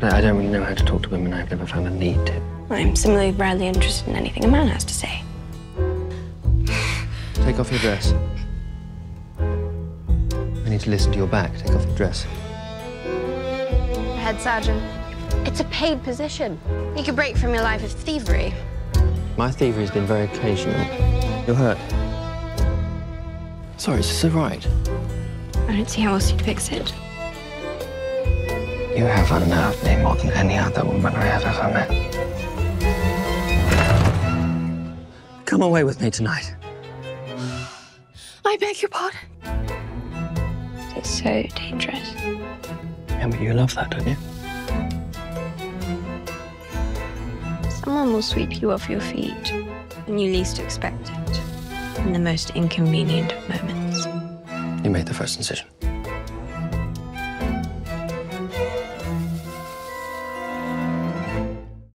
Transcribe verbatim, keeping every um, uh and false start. I don't really know how to talk to women. I've never found a need to. I'm similarly rarely interested in anything a man has to say. Take off your dress. I need to listen to your back. Take off your dress. Head sergeant, it's a paid position. You could break from your life of thievery. My thievery has been very occasional. You're hurt. Sorry, is this all right? I don't see how else you'd fix it. You have unnerved me more than any other woman I have ever met. Come away with me tonight. I beg your pardon. It's so dangerous. Yeah, but you love that, don't you? Someone will sweep you off your feet when you least expect it, in the most inconvenient of moments. You made the first incision.